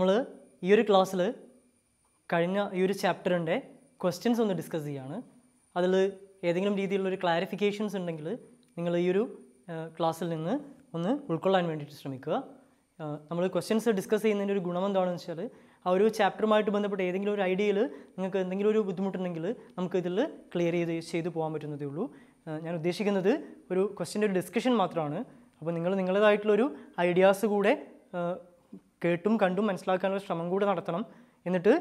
നമ്മൾ ഈ ഒരു ക്ലാസ്സിൽ കഴിഞ്ഞ ഈ ഒരു ചാപ്റ്ററിന്റെ ക്വസ്റ്റ്യൻസ് ഒന്ന് ഡിസ്കസ് ചെയ്യാണ്. അതിൽ ഏതെങ്കിലും രീതിയിലുള്ള ഒരു ക്ലാരിഫിക്കേഷൻസ് ഉണ്ടെങ്കിൽ നിങ്ങൾ ഈ ഒരു ക്ലാസ്സിൽ നിന്ന് ഒന്ന് ഉൾക്കൊള്ളാൻ വേണ്ടിയിട്ട് ശ്രമിക്കുക. നമ്മൾ ക്വസ്റ്റ്യൻസ് ഡിസ്കസ് ചെയ്യുന്നതിൻ്റെ ഒരു ഗുണം എന്താണെന്ന് വെച്ചാൽ ആ ഒരു ചാപ്റ്ററുമായിട്ട് ബന്ധപ്പെട്ട് ഏതെങ്കിലും ഒരു ഐഡിയയിൽ നിങ്ങൾക്ക് എന്തെങ്കിലും ഒരു ബുദ്ധിമുട്ടുണ്ടെങ്കിൽ നമുക്ക് ഇതിൽ ക്ലിയർ ചെയ്ത് പോകാൻ പറ്റുന്നതേ ഉള്ളൂ. ഞാൻ ഉദ്ദേശിക്കുന്നത് ഒരു ക്വസ്റ്റ്യൻ്റെ ഒരു ഡിസ്കഷൻ മാത്രമാണ്. അപ്പോൾ നിങ്ങൾ നിങ്ങളുടേതായിട്ടുള്ളൊരു ഐഡിയാസ് കൂടെ കേട്ടും കണ്ടും മനസ്സിലാക്കാനുള്ള ശ്രമം കൂടെ നടത്തണം. എന്നിട്ട്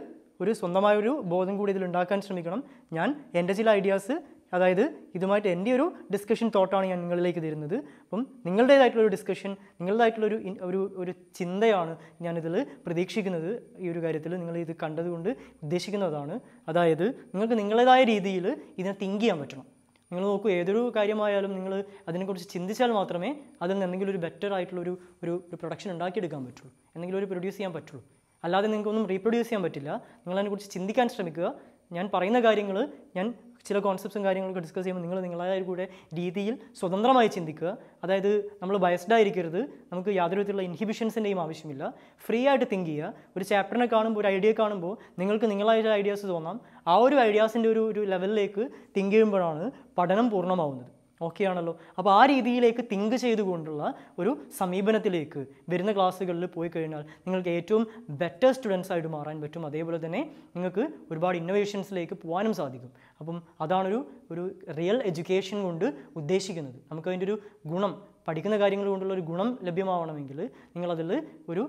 ഒരു സ്വന്തമായൊരു ബോധം കൂടി ഇതിലുണ്ടാക്കാൻ ശ്രമിക്കണം. ഞാൻ എൻ്റെ ചില ഐഡിയാസ്, അതായത് ഇതുമായിട്ട് എൻ്റെ ഒരു ഡിസ്കഷൻ തോട്ടാണ് ഞാൻ നിങ്ങളിലേക്ക് തരുന്നത്. അപ്പം നിങ്ങളുടേതായിട്ടുള്ളൊരു ഡിസ്കഷൻ, നിങ്ങളുടേതായിട്ടുള്ളൊരു ഒരു ചിന്തയാണ് ഞാനിതിൽ പ്രതീക്ഷിക്കുന്നത്. ഈ ഒരു കാര്യത്തിൽ നിങ്ങൾ ഇത് കണ്ടതുകൊണ്ട് ഉദ്ദേശിക്കുന്നതാണ്, അതായത് നിങ്ങൾക്ക് നിങ്ങളുടേതായ രീതിയിൽ ഇതിനെ തിങ്ക് ചെയ്യാൻ പറ്റണം. നിങ്ങൾ നോക്കൂ, ഏതൊരു കാര്യമായാലും നിങ്ങൾ അതിനെക്കുറിച്ച് ചിന്തിച്ചാൽ മാത്രമേ അതിൽ നിന്ന് എന്തെങ്കിലും ഒരു ബെറ്റർ ആയിട്ടുള്ളൊരു ഒരു പ്രൊഡക്ഷൻ ഉണ്ടാക്കിയെടുക്കാൻ പറ്റുള്ളൂ, എന്തെങ്കിലും ഒരു പ്രൊഡ്യൂസ് ചെയ്യാൻ പറ്റുള്ളൂ. അല്ലാതെ നിങ്ങൾക്കൊന്നും റീപ്രൊഡ്യൂസ് ചെയ്യാൻ പറ്റില്ല. നിങ്ങളതിനെക്കുറിച്ച് ചിന്തിക്കാൻ ശ്രമിക്കുക. ഞാൻ പറയുന്ന കാര്യങ്ങൾ, ഞാൻ ചില കോൺസെപ്റ്റ്സും കാര്യങ്ങളൊക്കെ ഡിസ്കസ് ചെയ്യുമ്പോൾ നിങ്ങൾ നിങ്ങളായ കൂടെ രീതിയിൽ സ്വതന്ത്രമായി ചിന്തിക്കുക. അതായത് നമ്മൾ ബയസ്ഡ് ആയിരിക്കരുത്. നമുക്ക് യാതൊരു വിധത്തിലുള്ള ഇൻഹിബിഷൻസിൻ്റെയും ആവശ്യമില്ല. ഫ്രീ ആയിട്ട് തിങ്ക് ചെയ്യുക. ഒരു ചാപ്റ്ററിനെ കാണുമ്പോൾ, ഒരു ഐഡിയ കാണുമ്പോൾ നിങ്ങൾക്ക് നിങ്ങളായ ഐഡിയാസ് തോന്നാം. ആ ഒരു ഐഡിയാസിൻ്റെ ഒരു ലെവലിലേക്ക് തിങ്ക് ചെയ്യുമ്പോഴാണ് പഠനം പൂർണ്ണമാവുന്നത്. ഓക്കെ ആണല്ലോ? അപ്പോൾ ആ രീതിയിലേക്ക് തിങ്ക് ചെയ്തുകൊണ്ടുള്ള ഒരു സമീപനത്തിലേക്ക് വരുന്ന ക്ലാസ്സുകളിൽ പോയി കഴിഞ്ഞാൽ നിങ്ങൾക്ക് ഏറ്റവും ബെറ്റർ സ്റ്റുഡൻസ് ആയിട്ട് മാറാൻ പറ്റും. അതേപോലെ തന്നെ നിങ്ങൾക്ക് ഒരുപാട് ഇന്നോവേഷൻസിലേക്ക് പോകാനും സാധിക്കും. അപ്പം അതാണൊരു റിയൽ എഡ്യൂക്കേഷൻ കൊണ്ട് ഉദ്ദേശിക്കുന്നത്. നമുക്കതിൻ്റെ ഒരു ഗുണം, പഠിക്കുന്ന കാര്യങ്ങൾ കൊണ്ടുള്ളൊരു ഗുണം ലഭ്യമാവണമെങ്കിൽ നിങ്ങളതിൽ ഒരു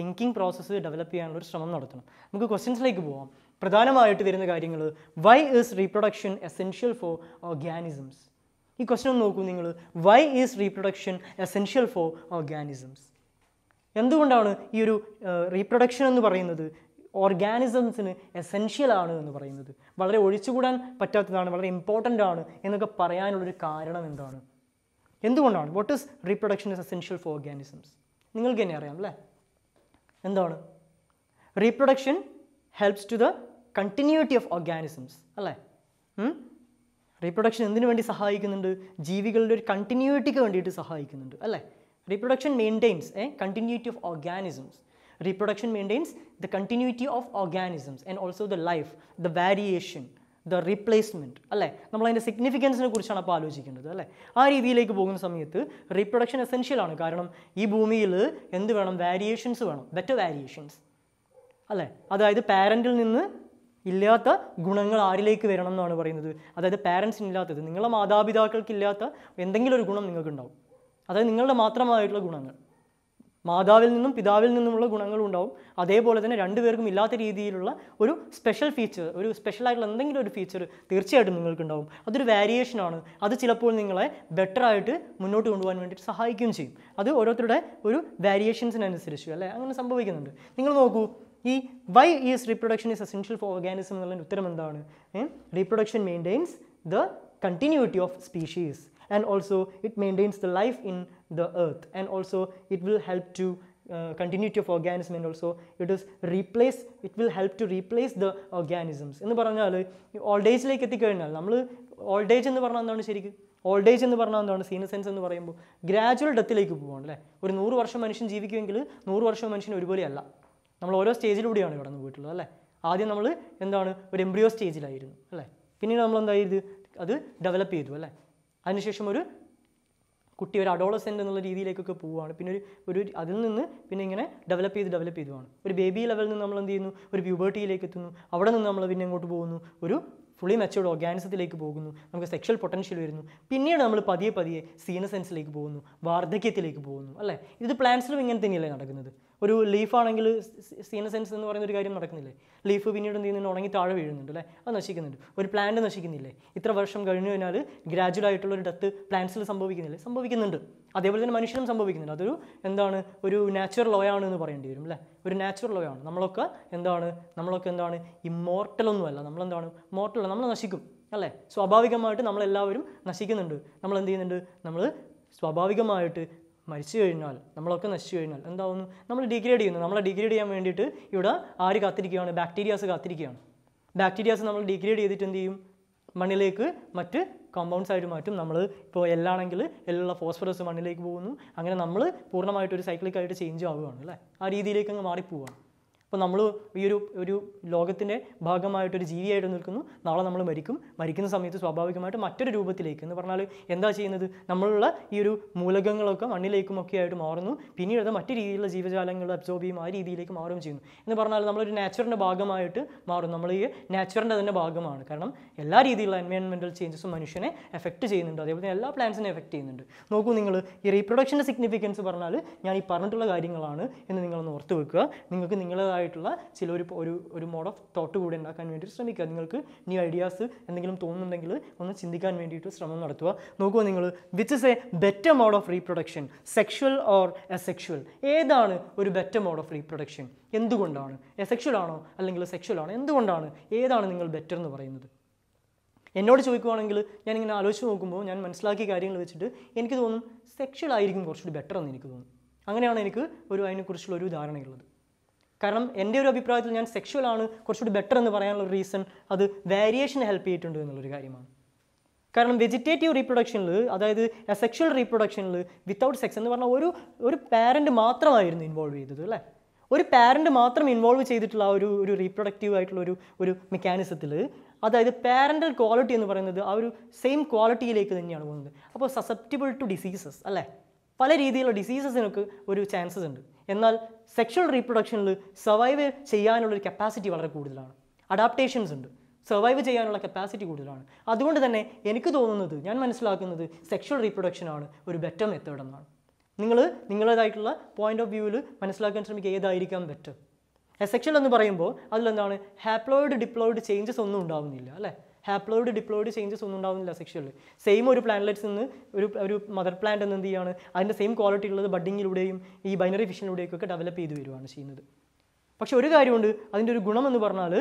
തിങ്കിങ് പ്രോസസ്സ് ഡെവലപ്പ് ചെയ്യാനുള്ളൊരു ശ്രമം നടത്തണം. നമുക്ക് ക്വസ്റ്റ്യൻസിലേക്ക് പോകാം. പ്രധാനമായിട്ട് വരുന്ന കാര്യങ്ങൾ, why is reproduction essential for organisms? ഈ ക്വസ്റ്റ്യൻ ഒന്ന് നോക്കൂ നിങ്ങൾ. Why is reproduction essential for organisms? എന്തുകൊണ്ടാണ് ഈ ഒരു റീപ്രൊഡക്ഷൻ എന്ന് പറയുന്നത് ഓർഗാനിസംസിന് എസെൻഷ്യൽ ആണ് എന്ന് പറയുന്നത്? വളരെ ഒഴിച്ചുകൂടാൻ പറ്റാത്തതാണ്, വളരെ ഇമ്പോർട്ടൻ്റ് ആണ് എന്നൊക്കെ പറയാനുള്ളൊരു കാരണം എന്താണ്? എന്തുകൊണ്ടാണ്? What is reproduction is essential for organisms? നിങ്ങൾക്ക് തന്നെ അറിയാം അല്ലേ? എന്താണ് reproduction? Helps to the continuity of organisms അല്ലേ? റീപ്രൊഡക്ഷൻ എന്തിനു വേണ്ടി സഹായിക്കുന്നുണ്ട്? ജീവികളുടെ ഒരു കണ്ടിന്യൂറ്റിക്ക് വേണ്ടിയിട്ട് സഹായിക്കുന്നുണ്ട് അല്ലേ? Reproduction maintains continuity of organisms. Reproduction maintains the continuity of organisms and also the life, the variation, the replacement അല്ലേ? നമ്മളതിൻ്റെ സിഗ്നിഫിക്കൻസിനെ കുറിച്ചാണ് അപ്പോൾ ആലോചിക്കേണ്ടത് അല്ലേ? ആ രീതിയിലേക്ക് പോകുന്ന സമയത്ത് റീപ്രൊഡക്ഷൻ എസെൻഷ്യലാണ്. കാരണം ഈ ഭൂമിയിൽ എന്ത് വേണം? വാരിയേഷൻസ് വേണം, ബെറ്റർ വാരിയേഷൻസ് അല്ലേ? അതായത് പാരൻറ്റിൽ നിന്ന് ഇല്ലാത്ത ഗുണങ്ങൾ ആരിലേക്ക് വരണം എന്നാണ് പറയുന്നത്? അതായത് പാരൻസിനില്ലാത്തത്, നിങ്ങളുടെ മാതാപിതാക്കൾക്കില്ലാത്ത എന്തെങ്കിലും ഒരു ഗുണം നിങ്ങൾക്കുണ്ടാവും. അതായത് നിങ്ങളുടെ മാത്രമായിട്ടുള്ള ഗുണങ്ങൾ, മാതാവിൽ നിന്നും പിതാവിൽ നിന്നുമുള്ള ഗുണങ്ങളും ഉണ്ടാവും. അതേപോലെ തന്നെ രണ്ടുപേർക്കും ഇല്ലാത്ത രീതിയിലുള്ള ഒരു സ്പെഷ്യൽ ഫീച്ചർ, ഒരു സ്പെഷ്യലായിട്ടുള്ള എന്തെങ്കിലും ഒരു ഫീച്ചർ തീർച്ചയായിട്ടും നിങ്ങൾക്കുണ്ടാവും. അതൊരു വാരിയേഷനാണ്. അത് ചിലപ്പോൾ നിങ്ങളെ ബെറ്ററായിട്ട് മുന്നോട്ട് കൊണ്ടുപോകാൻ വേണ്ടിയിട്ട് സഹായിക്കുകയും ചെയ്യും. അത് ഓരോരുത്തരുടെ ഒരു വാരിയേഷൻസിനനുസരിച്ച് അല്ലേ? അങ്ങനെ സംഭവിക്കുന്നുണ്ട്. നിങ്ങൾ നോക്കൂ, ഈ why is reproduction is essential for organism എന്നുള്ള ഉത്തരം എന്താണ്? Reproduction maintains the continuity of species and also it maintains the life in the earth and also it will help to continuity of organism and also it will help to replace the organisms എന്ന് പറഞ്ഞാൽ old ഏജിലേക്ക് എത്തിക്കഴിഞ്ഞാൽ, നമ്മൾ old age എന്ന് പറഞ്ഞാൽ എന്താണ് ശരിക്കും? Old age എന്ന് പറഞ്ഞാൽ എന്താണ്? സീനിയസെൻസ് എന്ന് പറയുമ്പോൾ ഗ്രാജുവൽ ഡെത്തിലേക്ക് പോകണം അല്ലേ? ഒരു 100 വർഷം മനുഷ്യൻ ജീവിക്കുമെങ്കിൽ 100 വർഷം മനുഷ്യൻ ഒരുപോലെയല്ല. നമ്മൾ ഓരോ സ്റ്റേജിലൂടെയാണ് കടന്നു പോയിട്ടുള്ളത് അല്ലേ? ആദ്യം നമ്മൾ എന്താണ്? ഒരു എംബ്രിയോ സ്റ്റേജിലായിരുന്നു അല്ലേ? പിന്നീട് നമ്മൾ എന്തായത്? അത് ഡെവലപ്പ് ചെയ്തു അല്ലേ? അതിനുശേഷം ഒരു കുട്ടി, ഒരു അഡോളസെൻ്റ് എന്നുള്ള രീതിയിലേക്കൊക്കെ പോവുകയാണ്. പിന്നെ ഒരു അതിൽ നിന്ന് പിന്നെ ഇങ്ങനെ ഡെവലപ്പ് ചെയ്തുവാണ്. ഒരു ബേബി ലെവലിൽ നിന്ന് നമ്മൾ എന്ത് ചെയ്യുന്നു? ഒരു പ്യൂബർട്ടിയിലേക്ക് എത്തുന്നു. അവിടെ നിന്ന് നമ്മൾ പിന്നെ അങ്ങോട്ട് പോകുന്നു, ഒരു ഫുള്ളി മെച്ചൂർഡ് ഓർഗാനിസത്തിലേക്ക് പോകുന്നു. നമുക്ക് സെക്ഷൽ പൊട്ടൻഷ്യൽ വരുന്നു. പിന്നീട് നമ്മൾ പതിയെ സീനസെൻസിലേക്ക് പോകുന്നു, വാർദ്ധക്യത്തിലേക്ക് പോകുന്നു അല്ലേ? ഇത് പ്ലാന്റ്സിലും ഇങ്ങനെ തന്നെയല്ലേ നടക്കുന്നത്? ഒരു ലീഫാണെങ്കിൽ സീനസെൻസ് എന്ന് പറയുന്ന ഒരു കാര്യം നടക്കുന്നില്ലേ? ലീഫ് പിന്നീട് എന്ത് ചെയ്യുന്നുണ്ട്? ഉണങ്ങി താഴെ വീഴുന്നുണ്ട് അല്ലേ? അത് നശിക്കുന്നുണ്ട്. ഒരു പ്ലാന്റ് നശിക്കുന്നില്ലേ? ഇത്ര വർഷം കഴിഞ്ഞു കഴിഞ്ഞാൽ ഗ്രാജുവലായിട്ടുള്ളൊരു ഡെത്ത് പ്ലാന്റ്സിൽ സംഭവിക്കുന്നില്ലേ? സംഭവിക്കുന്നുണ്ട്. അതേപോലെ തന്നെ മനുഷ്യനും സംഭവിക്കുന്നുണ്ട്. അതൊരു എന്താണ്? ഒരു നാച്ചുറൽ ലോയാണ് എന്ന് പറയേണ്ടി വരും അല്ലേ? ഒരു നാച്ചുറൽ ലോയാണ്. നമ്മളൊക്കെ എന്താണ് ഇമ്മോർട്ടലൊന്നുമല്ല. നമ്മളെന്താണ്? മോർട്ടൽ. നമ്മൾ നശിക്കും അല്ലേ? സ്വാഭാവികമായിട്ട് നമ്മളെല്ലാവരും നശിക്കുന്നുണ്ട്. നമ്മളെന്ത് ചെയ്യുന്നുണ്ട്? നമ്മൾ സ്വാഭാവികമായിട്ട് മരിച്ചു കഴിഞ്ഞാൽ, നമ്മളൊക്കെ നശിച്ചു കഴിഞ്ഞാൽ എന്താവുന്നു? നമ്മൾ ഡിഗ്രേഡ് ചെയ്യുന്നു. നമ്മളെ ഡിഗ്രേഡ് ചെയ്യാൻ വേണ്ടിയിട്ട് ഇവിടെ ആര് കാത്തിരിക്കുകയാണ്? ബാക്ടീരിയാസ് കാത്തിരിക്കുകയാണ്. ബാക്ടീരിയാസ് നമ്മൾ ഡിഗ്രേഡ് ചെയ്തിട്ട് എന്ത് ചെയ്യും? മണ്ണിലേക്ക് മറ്റ് കോമ്പൗണ്ട്സ് ആയിട്ട് മാറ്റും. നമ്മൾ ഇപ്പോൾ എല്ലാണെങ്കിൽ എല്ലാ ഫോസ്ഫറസ് മണ്ണിലേക്ക് പോകുന്നു. അങ്ങനെ നമ്മൾ പൂർണ്ണമായിട്ടൊരു സൈക്ലിക്കായിട്ട് ചേഞ്ച് ആവുകയാണ് അല്ലേ? ആ രീതിയിലേക്ക് അങ്ങ് മാറിപ്പോവുകയാണ്. അപ്പോൾ നമ്മൾ ഈ ഒരു ലോകത്തിൻ്റെ ഭാഗമായിട്ട് ഒരു ജീവിയായിട്ട് നിൽക്കുന്നു. നാളെ നമ്മൾ മരിക്കും. മരിക്കുന്ന സമയത്ത് സ്വാഭാവികമായിട്ട് മറ്റൊരു രൂപത്തിലേക്ക് എന്ന് പറഞ്ഞാൽ എന്താ ചെയ്യുന്നത്, നമ്മളുള്ള ഈ ഒരു മൂലകങ്ങളൊക്കെ മണ്ണിലേക്കും ഒക്കെ ആയിട്ട് മാറുന്നു. പിന്നീട് അത് മറ്റു രീതിയിലുള്ള ജീവജാലങ്ങൾ അബ്സോർബ് ചെയ്യും, ആ രീതിയിലേക്ക് മാറുകയും ചെയ്യുന്നു. എന്ന് പറഞ്ഞാൽ നമ്മളൊരു നാച്ചുറിൻ്റെ ഭാഗമായിട്ട് മാറും. നമ്മൾ ഈ നാച്ചുറിൻ്റെ തന്നെ ഭാഗമാണ്. കാരണം എല്ലാ രീതിയിലുള്ള എൻവയോൺമെൻറ്റൽ ചേഞ്ചസും മനുഷ്യനെ എഫക്റ്റ് ചെയ്യുന്നുണ്ട്. അതേപോലെ തന്നെ എല്ലാ പ്ലാന്റ്സിനെ എഫക്റ്റ് ചെയ്യുന്നുണ്ട്. നോക്കൂ, നിങ്ങൾ ഈ റീപ്രൊഡക്ഷൻ്റെ സിഗ്നിഫിക്കൻസ് പറഞ്ഞാൽ ഞാൻ ഈ പറഞ്ഞിട്ടുള്ള കാര്യങ്ങളാണ് എന്ന് നിങ്ങളൊന്ന് ഓർത്ത് വെക്കുക. നിങ്ങൾക്ക് നിങ്ങളേതായിട്ടുള്ള ചില ഒരു മോഡ് ഓഫ് തോട്ട് കൂടെ ഉണ്ടാക്കാൻ വേണ്ടിയിട്ട് ശ്രമിക്കുക. നിങ്ങൾക്ക് ന്യൂ ഐഡിയാസ് എന്തെങ്കിലും തോന്നുന്നുണ്ടെങ്കിൽ ഒന്ന് ചിന്തിക്കാൻ വേണ്ടിയിട്ട് ശ്രമം നടത്തുക. നോക്കുക, നിങ്ങൾ which is a better mode of reproduction, sexual or asexual? ഏതാണ് ഒരു ബെറ്റർ മോഡ് ഓഫ് റീപ്രൊഡക്ഷൻ? എന്തുകൊണ്ടാണ്? അസെക്ഷുവൽ ആണോ അല്ലെങ്കിൽ സെക്ഷുവൽ ആണോ? എന്തുകൊണ്ടാണ്? ഏതാണ് നിങ്ങൾ ബെറ്റർ എന്ന് പറയുന്നത്? എന്നോട് ചോദിക്കുകയാണെങ്കിൽ ഞാനിങ്ങനെ ആലോചിച്ച് നോക്കുമ്പോൾ ഞാൻ മനസ്സിലാക്കിയ കാര്യങ്ങൾ വെച്ചിട്ട് എനിക്ക് തോന്നും സെക്ഷൽ ആയിരിക്കും കുറച്ചുകൂടി ബെറ്റർ എന്ന് എനിക്ക് തോന്നും. അങ്ങനെയാണ് എനിക്ക് അതിനെക്കുറിച്ചുള്ള ഒരു ധാരണയുള്ളത്. കാരണം എൻ്റെ ഒരു അഭിപ്രായത്തിൽ ഞാൻ സെക്ഷൽ ആണ് കുറച്ചുകൂടി ബെറ്റർ എന്ന് പറയാനുള്ള റീസൺ അത് വേരിയേഷൻ ഹെൽപ്പ് ചെയ്തിട്ടുണ്ട് എന്നുള്ളൊരു കാര്യമാണ്. കാരണം വെജിറ്റേറ്റീവ് റീപ്രൊഡക്ഷനിൽ, അതായത് അസെക്ഷൽ റീപ്രൊഡക്ഷനിൽ വിത്തൗട്ട് സെക്സ് എന്ന് പറഞ്ഞാൽ ഒരു പാരൻറ്റ് മാത്രമായിരുന്നു ഇൻവോൾവ് ചെയ്തത്, അല്ലേ? ഒരു പാരൻറ്റ് മാത്രം ഇൻവോൾവ് ചെയ്തിട്ടുള്ള ആ ഒരു റീപ്രൊഡക്റ്റീവ് ആയിട്ടുള്ള ഒരു മെക്കാനിസത്തിൽ, അതായത് പാരൻ്റൽ ക്വാളിറ്റി എന്ന് പറയുന്നത് ആ ഒരു സെയിം ക്വാളിറ്റിയിലേക്ക് തന്നെയാണ് പോകുന്നത്. അപ്പോൾ സസെപ്റ്റബിൾ ടു ഡിസീസസ്, അല്ലേ? പല രീതിയിലുള്ള ഡിസീസസിനൊക്കെ ഒരു ചാൻസസ് ഉണ്ട്. എന്നാൽ സെക്ഷൽ റീപ്രൊഡക്ഷനിൽ സർവൈവ് ചെയ്യാനുള്ളൊരു കപ്പാസിറ്റി വളരെ കൂടുതലാണ്. അഡാപ്റ്റേഷൻസ് ഉണ്ട്, സർവൈവ് ചെയ്യാനുള്ള കപ്പാസിറ്റി കൂടുതലാണ്. അതുകൊണ്ട് തന്നെ എനിക്ക് തോന്നുന്നത്, ഞാൻ മനസ്സിലാക്കുന്നത് സെക്ഷൽ റീപ്രൊഡക്ഷനാണ് ഒരു ബെറ്റർ മെത്തേഡ് എന്നാണ്. നിങ്ങൾ നിങ്ങളുടേതായിട്ടുള്ള പോയിൻ്റ് ഓഫ് വ്യൂവിൽ മനസ്സിലാക്കാൻ ശ്രമിക്കുക, ഏതായിരിക്കാം ബെറ്റർ. അസെക്ഷൽ എന്ന് പറയുമ്പോൾ അതിലെന്താണ്, ഹാപ്ലോയിഡ് ഡിപ്ലോയിഡ് ചേഞ്ചസ് ഒന്നും ഉണ്ടാവുന്നില്ല, അല്ലേ? ഹാപ്ലോയിഡ് ഡിപ്ലോയിഡ് ചേഞ്ചസ് ഒന്നും ഉണ്ടാവുന്നില്ല സെക്ഷലിൽ. സെയിം ഒരു പ്ലാന്റ്ലെറ്റ്സ് നിന്ന് ഒരു മദർ പ്ലാന്റ് എന്ന് എന്ത് ചെയ്യുകയാണ്, അതിൻ്റെ സെയിം ക്വാളിറ്റി ഉള്ളത് ബഡിങ്ങിലൂടെയും ഈ ബൈനറി ഫിഷനിലൂടെയും ഒക്കെ ഡെവലപ്പ് ചെയ്ത് വരുവാണ് ചെയ്യുന്നത്. പക്ഷേ ഒരു കാര്യമുണ്ട്, അതിൻ്റെ ഒരു ഗുണം എന്ന് പറഞ്ഞാൽ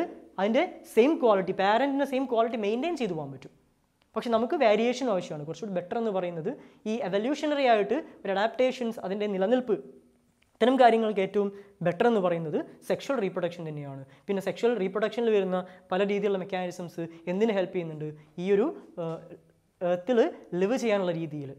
അതിൻ്റെ സെയിം ക്വാളിറ്റി, പാരൻറ്റിൻ്റെ സെയിം ക്വാളിറ്റി മെയിൻറ്റെയിൻ ചെയ്തു പോകാൻ പറ്റും. പക്ഷെ നമുക്ക് വേരിയേഷൻ ആവശ്യമാണ്. കുറച്ചുകൂടി ബെറ്റർ എന്ന് പറയുന്നത് ഈ എവല്യൂഷണറി ആയിട്ട് ഒരു അഡാപ്റ്റേഷൻസ്, അതിൻ്റെ നിലനിൽപ്പ്, ഇത്തരം കാര്യങ്ങൾക്ക് ഏറ്റവും ബെറ്റർ എന്ന് പറയുന്നത് സെക്ഷൽ റീപ്രൊഡക്ഷൻ തന്നെയാണ്. പിന്നെ സെക്ഷൽ റീപ്രൊഡക്ഷനിൽ വരുന്ന പല രീതിയിലുള്ള മെക്കാനിസംസ് എന്തിനെ ഹെൽപ്പ് ചെയ്യുന്നുണ്ട്? ഈ ഒരു എർത്തിൽ ലിവ് ചെയ്യാനുള്ള രീതിയിൽ,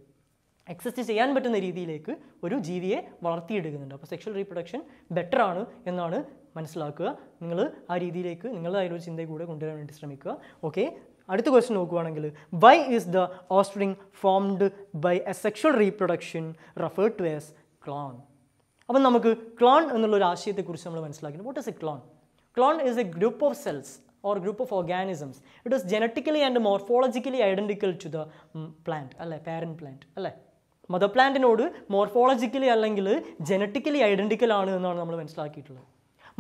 എക്സിസ്റ്റ് ചെയ്യാൻ പറ്റുന്ന രീതിയിലേക്ക് ഒരു ജീവിയെ വളർത്തിയെടുക്കുന്നുണ്ട്. അപ്പോൾ സെക്ഷൽ റീപ്രൊഡക്ഷൻ ബെറ്ററാണ് എന്നാണ് മനസ്സിലാക്കുക. നിങ്ങൾ ആ രീതിയിലേക്ക് നിങ്ങളായൊരു ചിന്തയിൽ കൂടെ കൊണ്ടുവരാൻ വേണ്ടി ശ്രമിക്കുക. ഓക്കെ, അടുത്ത ക്വസ്റ്റ്യൻ നോക്കുകയാണെങ്കിൽ, why is the offspring formed by asexual reproduction referred to as clone? അപ്പം നമുക്ക് ക്ലോൺ എന്നുള്ളൊരു ആശയത്തെക്കുറിച്ച് നമ്മൾ മനസ്സിലാക്കണം. What is a clone? Clone is a group of cells or group of organisms. It is genetically and morphologically identical to the plant, അല്ലേ? Parent plant, അല്ലേ? Mother പ്ലാന്റിനോട് morphologically അല്ലെങ്കിൽ ജനറ്റിക്കലി ഐഡൻറ്റിക്കൽ ആണ് എന്നാണ് നമ്മൾ മനസ്സിലാക്കിയിട്ടുള്ളത്.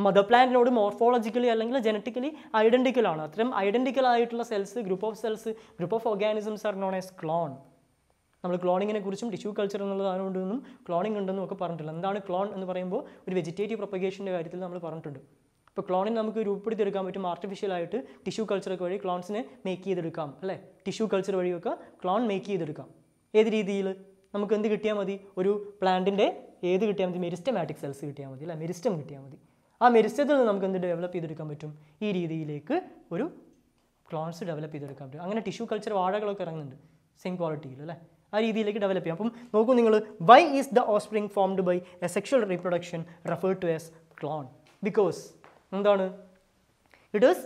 മദർ പ്ലാന്റിനോട് മോർഫോളജിക്കലി അല്ലെങ്കിൽ ജനറ്റിക്കലി ഐഡൻറ്റിക്കൽ ആണ്. അത്തരം ഐഡൻറ്റിക്കൽ ആയിട്ടുള്ള cells, group of cells, group of organisms are known as clone. നമ്മൾ ക്ലോണിങ്ങിനെ കുറിച്ചും ടിഷ്യൂ കൾച്ചർ എന്നുള്ളതാണ് ഉണ്ടെന്നും ക്ലോണിങ് ഉണ്ടെന്നും ഒക്കെ പറഞ്ഞിട്ടില്ല. എന്താണ് ക്ലോൺ എന്ന് പറയുമ്പോൾ ഒരു വെജിറ്റേറ്റീവ് പ്രൊപ്പഗേഷൻ്റെ കാര്യത്തിൽ നമ്മൾ പറഞ്ഞിട്ടുണ്ട്. അപ്പോൾ ക്ലോണിന് നമുക്ക് രൂപപ്പെടുത്തിയെടുക്കാൻ പറ്റും. ആർട്ടിഫിഷ്യലായിട്ട് ടിഷ്യൂ കൾച്ചറൊക്കെ വഴി ക്ലോൺസിനെ മേക്ക് ചെയ്തെടുക്കാം, അല്ലേ? ടിഷ്യൂ കൾച്ചർ വഴിയൊക്കെ ക്ലോൺ മേക്ക് ചെയ്തെടുക്കാം. ഏത് രീതിയിൽ? നമുക്ക് എന്ത് കിട്ടിയാൽ മതി? ഒരു പ്ലാന്റിൻ്റെ ഏത് കിട്ടിയാൽ മതി? മെരിസ്റ്റമാറ്റിക് സെൽസ് കിട്ടിയാൽ മതി, അല്ലേ? മെരിസ്റ്റം കിട്ടിയാൽ മതി. ആ മെരിസ്റ്റത്തിൽ നിന്ന് നമുക്ക് എന്ത് ഡെവലപ്പ് ചെയ്തെടുക്കാൻ പറ്റും? ഈ രീതിയിലേക്ക് ഒരു ക്ലോൺസ് ഡെവലപ്പ് ചെയ്തെടുക്കാൻ പറ്റും. അങ്ങനെ ടിഷ്യൂ കൾച്ചർ വാഴകളൊക്കെ ഇറങ്ങുന്നുണ്ട് സെയിം ക്വാളിറ്റിയിൽ, അല്ലേ? ആ രീതിയിലേക്ക് ഡെവലപ്പ് ചെയ്യാം. അപ്പം നോക്കൂ നിങ്ങൾ, why is the offspring formed by asexual reproduction referred to as clone? Because എന്താണ്, it is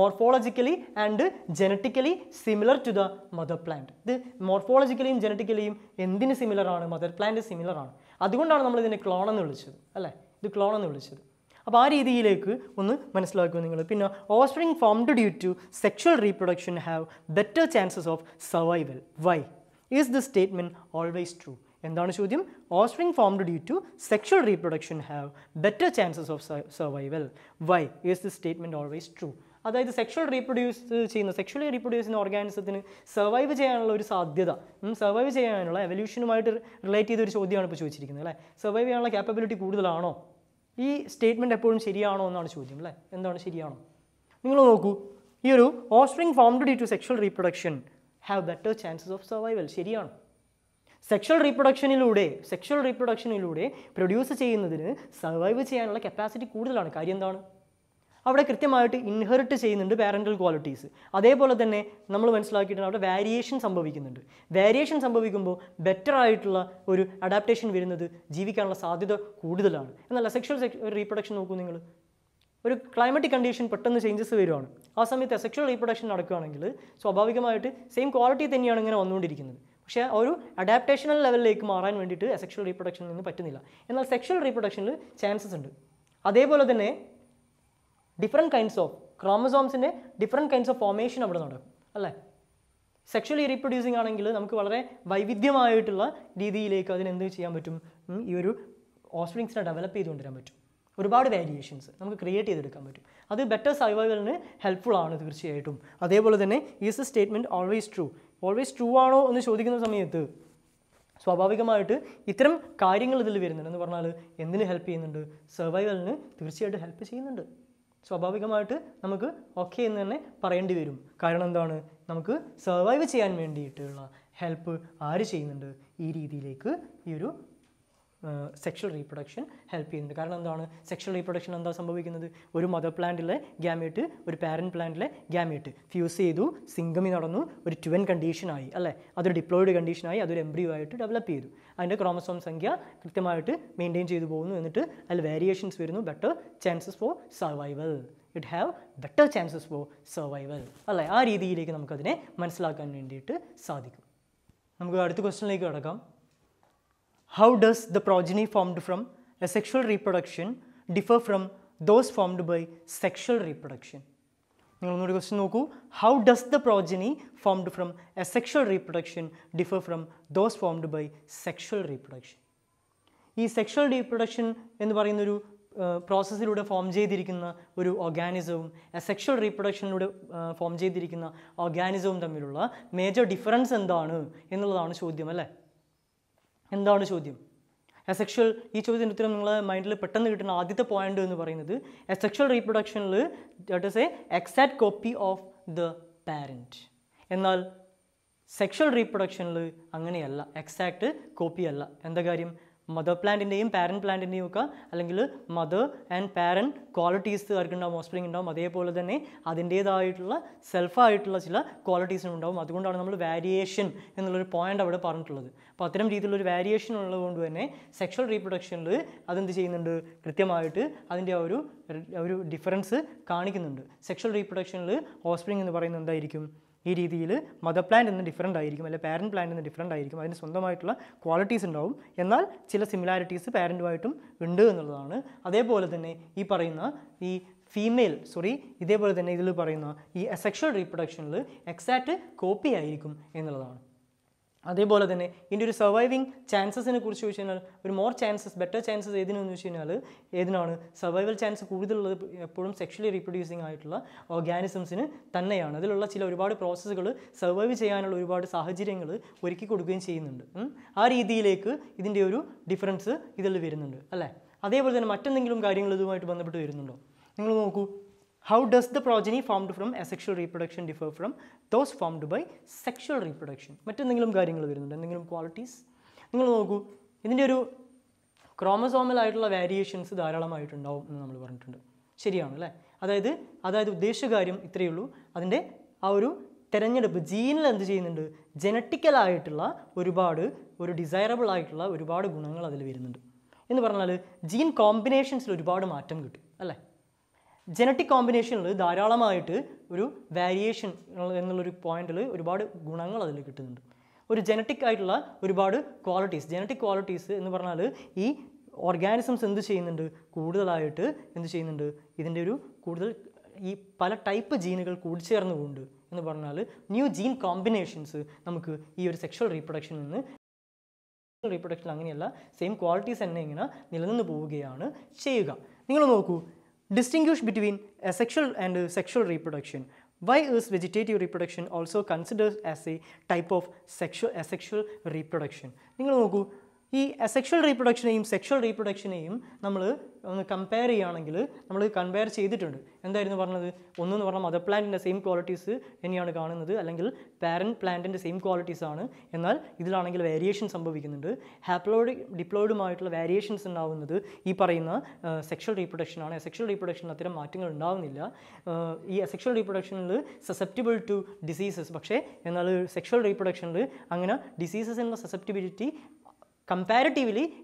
morphologically and genetically similar to the mother plant. ഇത് മോർഫോളജിക്കലിയും ജനറ്റിക്കലിയും എന്തിന് സിമിലറാണ്? Mother plant സിമിലറാണ്. അതുകൊണ്ടാണ് നമ്മൾ ഇതിനെ ക്ലോൺ എന്ന് വിളിച്ചത്, അല്ലേ? ഇത് ക്ലോൺ എന്ന് വിളിച്ചത്. അപ്പോൾ ആ രീതിയിലേക്ക് ഒന്ന് മനസ്സിലാക്കുക നിങ്ങൾ. പിന്നെ offspring formed due to sexual reproduction have better chances of survival. Why is this statement always true? എന്താണ് ചോദ്യം? Offspring formed due to sexual reproduction have better chances of survival. Why is this statement always true? അതായത് sexually reproduce ചെയ്യുന്ന ഓർഗാനിസത്തിന് survive ചെയ്യാനുള്ള ഒരു സാധ്യത, survive ചെയ്യാനുള്ള എവല്യൂഷനുമായിട്ട് relate ചെയ്തൊരു ചോദ്യമാണ് ഇപ്പോൾ ചോദിച്ചിരിക്കുന്നത്, അല്ലേ? സർവൈവ് ചെയ്യാനുള്ള ക്യാപ്പബിലിറ്റി കൂടുതലാണോ? ഈ സ്റ്റേറ്റ്മെൻറ്റ് എപ്പോഴും ശരിയാണോ എന്നാണ് ചോദ്യം, അല്ലേ? എന്താണ് ശരിയാണോ? നിങ്ങൾ നോക്കൂ, ഈ ഒരു offspring formed due to sexual reproduction have better chances of survival ശരിയാണ്. സെക്ഷൽ റീപ്രൊഡക്ഷനിലൂടെ പ്രൊഡ്യൂസ് ചെയ്യുന്നതിന് സർവൈവ് ചെയ്യാനുള്ള കപ്പാസിറ്റി കൂടുതലാണ്. കാര്യം എന്താണ്? ആ അവിടെ കൃത്യമായിട്ട് ഇൻഹെറിറ്റ് ചെയ്യുന്നുണ്ട് പാരന്റൽ ക്വാളിറ്റീസ്. അതേപോലെ തന്നെ നമ്മൾ മനസ്സിലാക്കിയിട്ടുണ്ട് അവിടെ വേരിയേഷൻ സംഭവിക്കുന്നുണ്ട്. വേരിയേഷൻ സംഭവിക്കുമ്പോൾ ബെറ്റർ ആയിട്ടുള്ള ഒരു അഡാപ്റ്റേഷൻ വരുന്നത് ജീവിക്കാനുള്ള സാധ്യത കൂടുതലാണ്. എന്നല്ല സെക്ഷൽ റീപ്രൊഡക്ഷൻ നോക്കൂ നിങ്ങൾ, ഒരു ക്ലൈമറ്റിക് കണ്ടീഷൻ പെട്ടെന്ന് ചേഞ്ചസ് വരുവാണ്, ആ സമയത്ത് സെക്ഷൽ റീപ്രൊഡക്ഷൻ നടക്കുകയാണെങ്കിൽ സ്വാഭാവികമായിട്ട് സെയിം ക്വാളിറ്റി തന്നെയാണ് ഇങ്ങനെ വന്നുകൊണ്ടിരിക്കുന്നത്. പക്ഷേ ഒരു അഡാപ്റ്റേഷണൽ ലെവലിലേക്ക് മാറാൻ വേണ്ടിയിട്ട് സെക്ഷൽ റീപ്രൊഡക്ഷനിൽ നിന്ന് പറ്റുന്നില്ല. എന്നാൽ സെക്ഷൽ റീപ്രൊഡക്ഷനിൽ ചാൻസസ് ഉണ്ട്. അതേപോലെ തന്നെ ഡിഫറെൻറ്റ് കൈൻഡ്സ് ഓഫ് ക്രോമസോംസിൻ്റെ ഡിഫറെൻറ്റ് കൈൻഡ്സ് ഓഫ് ഫോർമേഷൻ അവിടെ നടക്കും അല്ലേ. സെക്ഷലി റീപ്രൊഡ്യൂസിംഗ് ആണെങ്കിൽ നമുക്ക് വളരെ വൈവിധ്യമായിട്ടുള്ള രീതിയിലേക്ക് അതിനെന്ത് ചെയ്യാൻ പറ്റും, ഈ ഒരു ഓഫ്സ്പ്രിങ്സിനെ ഡെവലപ്പ് ചെയ്തുകൊണ്ടുവരാൻ പറ്റും. ഒരുപാട് വേരിയേഷൻസ് നമുക്ക് ക്രിയേറ്റ് ചെയ്തെടുക്കാൻ പറ്റും. അത് ബെറ്റർ സർവൈവലിന് ഹെൽപ്ഫുൾ ആണ് തീർച്ചയായിട്ടും. അതേപോലെ തന്നെ is a statement always true, always true ആണോ എന്ന് ചോദിക്കുന്ന സമയത്ത് സ്വാഭാവികമായിട്ട് ഇത്തരം കാര്യങ്ങൾ ഇതിൽ വരുന്നുണ്ട് എന്ന് പറഞ്ഞാൽ എന്തിന് ഹെൽപ്പ് ചെയ്യുന്നുണ്ട്, സർവൈവലിന് തീർച്ചയായിട്ടും ഹെൽപ്പ് ചെയ്യുന്നുണ്ട്. സ്വാഭാവികമായിട്ട് നമുക്ക് ഓക്കെ എന്ന് തന്നെ പറയേണ്ടി വരും. കാരണം എന്താണ്, നമുക്ക് സർവൈവ് ചെയ്യാൻ വേണ്ടിയിട്ടുള്ള ഹെൽപ്പ് ആര് ചെയ്യുന്നുണ്ട്, ഈ രീതിയിലേക്ക് ഈ ഒരു സെക്ഷൽ റീപ്രൊഡക്ഷൻ ഹെൽപ്പ് ചെയ്യുന്നുണ്ട്. കാരണം എന്താണ്, സെക്ഷൽ റീപ്രൊഡക്ഷൻ എന്താ സംഭവിക്കുന്നത്, ഒരു മദർ പ്ലാന്റിലെ ഗ്യാമേറ്റ് ഒരു പാരൻറ്റ് പ്ലാന്റിലെ ഗ്യാമേറ്റ് ഫ്യൂസ് ചെയ്തു, സിംഗമി നടന്നു, ഒരു ട്വിൻ കണ്ടീഷനായി അല്ലേ, അതൊരു ഡിപ്ലോയിഡ് കണ്ടീഷനായി, അതൊരു എംബ്രിയോ ആയിട്ട് ഡെവലപ്പ് ചെയ്തു. അതിൻ്റെ ക്രോമസോം സംഖ്യ കൃത്യമായിട്ട് മെയിൻറ്റെയിൻ ചെയ്തു പോകുന്നു. എന്നിട്ട് അതിൽ വേരിയേഷൻസ് വരുന്നു. Better chances for survival, it have better chances for survival അല്ലേ. ആ രീതിയിലേക്ക് നമുക്കതിനെ മനസ്സിലാക്കാൻ വേണ്ടിയിട്ട് സാധിക്കും. നമുക്ക് അടുത്ത ക്വസ്റ്റ്യനിലേക്ക് കടക്കാം. How does the progeny formed from asexual reproduction differ from those formed by sexual reproduction? നിങ്ങളൊന്നൊരു ക്വസ്റ്റ്യൻ നോക്കൂ. How does the progeny formed from asexual reproduction differ from those formed by sexual reproduction? ഈ sexual reproduction എന്ന് പറയുന്നൊരു പ്രോസസ്സിലൂടെ form ചെയ്തിരിക്കുന്ന ഒരു ഓർഗാനിസവും asexual റീപ്രൊഡക്ഷനിലൂടെ form ചെയ്തിരിക്കുന്ന ഓർഗാനിസവും തമ്മിലുള്ള major difference എന്താണ് എന്നുള്ളതാണ് ചോദ്യം അല്ലേ. എന്താണ് ചോദ്യം? അസെക്ഷൽ, ഈ ചോദ്യത്തിന് ഉത്തരം നിങ്ങളെ മൈൻഡിൽ പെട്ടെന്ന് കിട്ടുന്ന ആദ്യത്തെ പോയിന്റ് എന്ന് പറയുന്നത് അസെക്ഷൽ റീപ്രൊഡക്ഷനിൽ that is a exact copy of the parent. എന്നാൽ സെക്ഷൽ റീപ്രൊഡക്ഷനിൽ അങ്ങനെയല്ല, എക്സാക്റ്റ് കോപ്പി അല്ല. എന്താ കാര്യം, മദർ പ്ലാന്റിൻ്റെയും പാരൻറ്റ് പ്ലാന്റിൻ്റെയും ഒക്കെ അല്ലെങ്കിൽ മദർ ആൻഡ് പാരൻറ്റ് ക്വാളിറ്റീസ് ആർക്കുണ്ടാവും, ഓസ്പ്രിംഗ് ഉണ്ടാവും. അതേപോലെ തന്നെ അതിൻ്റേതായിട്ടുള്ള സെൽഫായിട്ടുള്ള ചില ക്വാളിറ്റീസും ഉണ്ടാവും. അതുകൊണ്ടാണ് നമ്മൾ വേരിയേഷൻ എന്നുള്ളൊരു പോയിൻ്റ് അവിടെ പറഞ്ഞിട്ടുള്ളത്. അപ്പോൾ അത്തരം രീതിയിലുള്ള ഒരു വേരിയേഷൻ ഉള്ളതുകൊണ്ട് തന്നെ സെക്ഷൽ റീപ്രൊഡക്ഷനിൽ അതെന്ത് ചെയ്യുന്നുണ്ട്, കൃത്യമായിട്ട് അതിൻ്റെ ആ ഒരു ഡിഫറൻസ് കാണിക്കുന്നുണ്ട്. സെക്ഷൽ റീപ്രൊഡക്ഷനിൽ ഓസ്പ്രിംഗ് എന്ന് പറയുന്നത് എന്തായിരിക്കും, ഈ രീതിയിൽ മദർ പ്ലാന്റ് എന്ന് ഡിഫറൻ്റ് ആയിരിക്കും, അല്ലെങ്കിൽ പാരൻറ്റ് പ്ലാന്റ് എന്ന് ഡിഫറൻ്റ് ആയിരിക്കും. അതിന് സ്വന്തമായിട്ടുള്ള ക്വാളിറ്റീസ് ഉണ്ടാവും. എന്നാൽ ചില സിമിലാരിറ്റീസ് പാരൻറ്റുമായിട്ടും ഉണ്ട് എന്നുള്ളതാണ്. അതേപോലെ തന്നെ ഈ പറയുന്ന ഈ ഫീമെയിൽ ഇതേപോലെ തന്നെ ഇതിൽ പറയുന്ന ഈ അസെക്ഷൽ റീപ്രൊഡക്ഷനിൽ എക്സാക്റ്റ് കോപ്പി ആയിരിക്കും എന്നുള്ളതാണ്. അതേപോലെ തന്നെ ഇതിൻ്റെ ഒരു സർവൈവിങ് ചാൻസസിനെ കുറിച്ച് ചോദിച്ചു കഴിഞ്ഞാൽ ഒരു മോർ ചാൻസസ്, ബെറ്റർ ചാൻസസ് ഏതിനെന്ന് ചോദിച്ചു കഴിഞ്ഞാൽ ഏതിനാണ് സർവൈവൽ ചാൻസ് കൂടുതലുള്ളത്, എപ്പോഴും സെക്ഷലി റീപ്രൊഡ്യൂസിങ് ആയിട്ടുള്ള ഓർഗാനിസംസിന് തന്നെയാണ്. അതിലുള്ള ചില ഒരുപാട് പ്രോസസ്സുകൾ സർവൈവ് ചെയ്യാനുള്ള ഒരുപാട് സാഹചര്യങ്ങൾ ഒരുക്കി കൊടുക്കുകയും ചെയ്യുന്നുണ്ട്. ആ രീതിയിലേക്ക് ഇതിൻ്റെ ഒരു ഡിഫറൻസ് ഇതിൽ വരുന്നുണ്ട് അല്ലേ. അതേപോലെ തന്നെ മറ്റെന്തെങ്കിലും കാര്യങ്ങൾ ഇതുമായിട്ട് ബന്ധപ്പെട്ട് വരുന്നുണ്ടോ? നിങ്ങൾ നോക്കൂ, How does the progeny formed from asexual reproduction differ from those formed by sexual reproduction? മറ്റെന്തെങ്കിലും കാര്യങ്ങൾ വരുന്നുണ്ട്, എന്തെങ്കിലും ക്വാളിറ്റീസ്? നിങ്ങൾ നോക്കൂ, ഇതിൻ്റെ ഒരു ക്രോമസോമലായിട്ടുള്ള വേരിയേഷൻസ് ധാരാളമായിട്ടുണ്ടാവും എന്ന് നമ്മൾ പറഞ്ഞിട്ടുണ്ട്, ശരിയാണ് അല്ലേ. അതായത് ഉദ്ദേശിച്ച കാര്യം ഇത്രയേ ഉള്ളൂ. അതിൻ്റെ ആ ഒരു തിരഞ്ഞെടുപ്പ് ജീനിൽ എന്ത് ചെയ്യുന്നുണ്ട്, ജനറ്റിക്കലായിട്ടുള്ള ഒരു ഡിസൈറബിൾ ആയിട്ടുള്ള ഒരുപാട് ഗുണങ്ങൾ അതിൽ വരുന്നുണ്ട്. എന്ന് പറഞ്ഞാൽ ജീൻ കോമ്പിനേഷൻസിൽ ഒരുപാട് മാറ്റം കിട്ടും അല്ലേ. ജനറ്റിക് കോമ്പിനേഷനിൽ ധാരാളമായിട്ട് ഒരു വേരിയേഷൻ എന്നുള്ളൊരു പോയിന്റിൽ ഒരുപാട് ഗുണങ്ങൾ അതിൽ കിട്ടുന്നുണ്ട്. ഒരു ജനറ്റിക് ആയിട്ടുള്ള ഒരുപാട് ക്വാളിറ്റീസ്, ജനറ്റിക് ക്വാളിറ്റീസ് എന്ന് പറഞ്ഞാൽ ഈ ഓർഗാനിസംസ് എന്ത് ചെയ്യുന്നുണ്ട്, കൂടുതലായിട്ട് എന്ത് ചെയ്യുന്നുണ്ട്, ഇതിൻ്റെ ഒരു കൂടുതൽ ഈ പല ടൈപ്പ് ജീനുകൾ കൂടിച്ചേർന്നുകൊണ്ട് എന്ന് പറഞ്ഞാൽ ന്യൂ ജീൻ കോമ്പിനേഷൻസ് നമുക്ക് ഈ ഒരു സെക്ഷൽ റീപ്രൊഡക്ഷനിൽ നിന്ന്, റീപ്രൊഡക്ഷൻ അങ്ങനെയല്ല, സെയിം ക്വാളിറ്റീസ് തന്നെ ഇങ്ങനെ നിലനിന്ന് പോവുകയാണ് ചെയ്യുക. നിങ്ങൾ നോക്കൂ, Distinguish between asexual and sexual reproduction. Why is vegetative reproduction also considered as a type of asexual reproduction? നിങ്ങൾ നോക്കൂ, This asexual reproduction and sexual reproduction we compare it. And mother plant in the same qualities parent plant in the same qualities and variations haploid diploid variations this sexual reproduction is asexual reproduction this asexual reproduction is susceptible to diseases but sexual reproduction diseases and susceptibility comparatively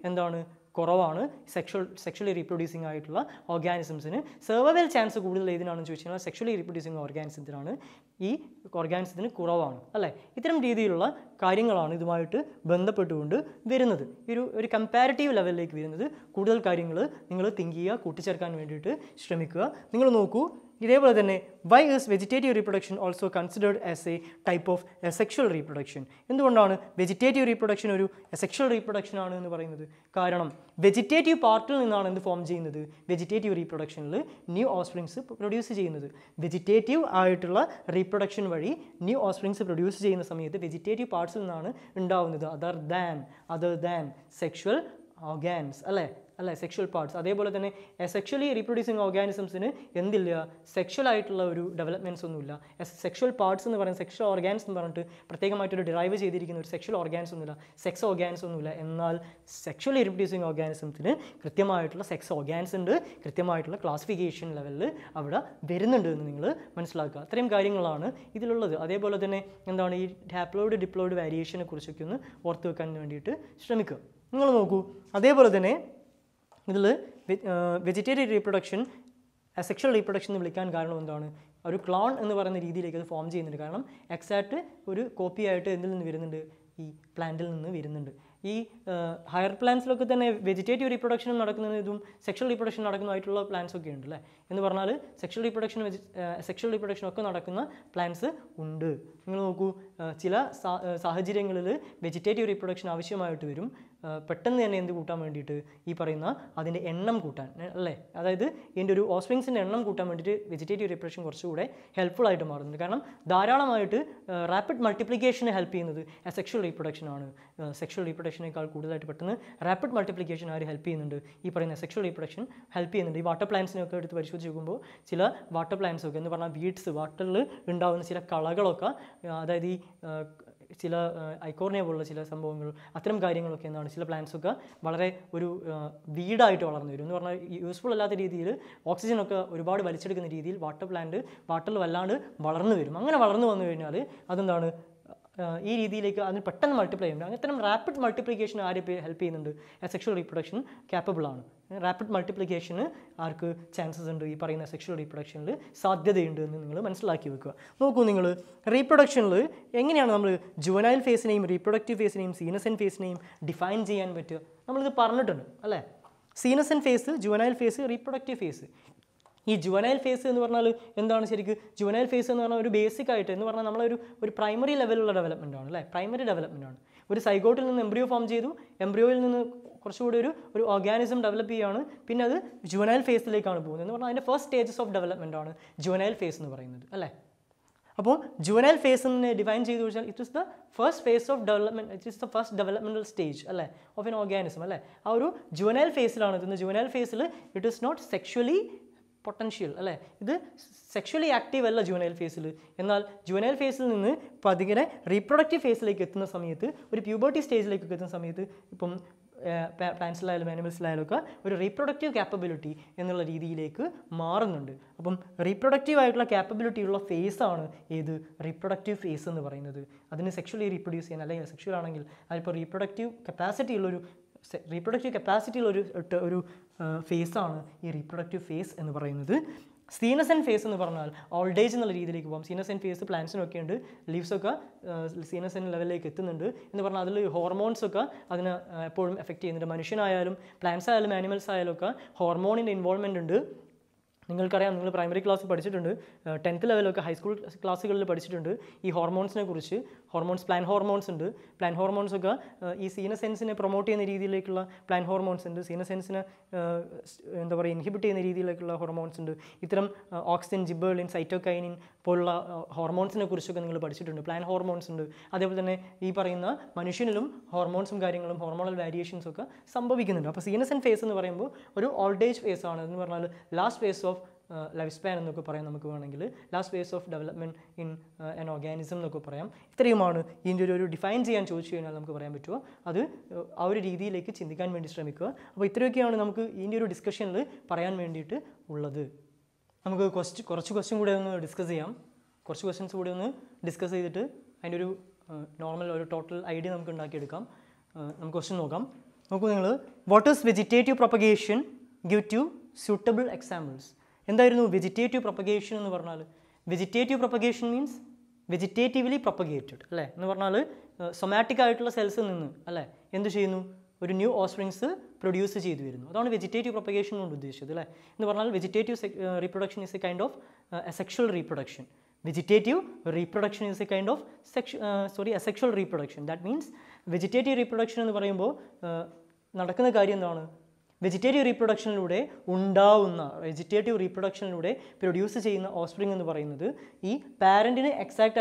sexually reproducing organisms survival chance sexually reproducing organisms this organism is a comparative level why is vegetative reproduction also considered as a type of asexual reproduction? Why vegetative reproduction is asexual reproduction? Because vegetative part is formed in vegetative reproduction, new offspring is produced. Vegetative reproduction is new offspring is produced. Vegetative parts are other than sexual organs. Sexual parts. Asexually reproducing organisms in sexual developments. As sexual parts and sexual organs derive sexual organs, sex organs, and sexually reproducing organisms sex organs and classification level. Haploid diploid variation. Vegetative reproduction, asexual reproduction a clone is formed exact copy plant. In higher plants, vegetative reproduction and sexual reproduction are plants. Sexual reproduction and asexual reproduction are plants. Vegetative reproduction is Pattern and the Gutamandit, Iparina, are in the Ennam Gutan. Either into offsprings and Ennam Gutamandit, vegetative repression or sude, helpful item or the canum, Darana rapid multiplication help in the sexual reproduction on sexual reproduction called Kudalite pattern, rapid multiplication are help in the sexual reproduction, help in the water plants in occurred to the Vishugumbo, Silla, water plants again, the Vana beats, water, and down Silla Kalagaloka, the Icornia Vola, some Athram guiding looking on Silla plants, Valare Uru weed eye or useful Lathidil, oxygen occur, Urubad Valichik in the deal, water plant, water Valander, Valarnu, Manga Valarnu on the Vinale, other than pattern multiplier. Rapid multiplication are helping in the sexual reproduction capable on. Rapid multiplication are chances in sexual reproduction. Reproduction juvenile phase name, reproductive phase name, senescent phase name, define GN better. Senescent phase, juvenile phase, reproductive phase. This juvenile phase is basic primary level development. Primary development. One zygote in an embryo form, embryo an organism develop then juvenile phase. The first stages of development is juvenile phase. So, juvenile phase defines it is the first phase of development, it is the first developmental stage of an organism. Juvenile phase it is not sexually potential. This sexually active is juvenile phase. In the juvenile phase, reproductive phase, puberty stage, plants and animals, reproductive capability is different. Reproductive capability is a phase. Reproductive phase is sexually reproduced. Reproductive capacity is reproductive capacity phase on reproductive phase and senescent phase ennu parnal old age ennulla reethilekku pom senescent phase plants nokke undu leaves okka senescent level like ettunnundu ennu parnal adil hormones okka adina eppozhum affect cheyyunnundu manushanayalum plants ayalum animals ayalum okka hormone inde involvement undu. You primary class, 10th level high school class, hormones hormones, plant hormones, senescence promote plant hormones, senescence inhibit hormones, oxygen, gibberellin, cytokinin, hormones in the plant hormones and the Manusianum, hormones and hormonal variations. Some senescent phase in the old age phase, last phase of lifespan, last phase of development in an organism. This defines the that discussion. We will discuss questions and discuss the normal or total idea. What is vegetative propagation? Give two suitable examples. What is vegetative propagation? Vegetative propagation means vegetatively propagated. Somatic cells a new offspring produce vegetative propagation. Vegetative reproduction is a kind of asexual reproduction. Vegetative reproduction is a kind of asexual reproduction. That means vegetative reproduction is vegetative reproduction vegetative reproduction produce offspring this parent exact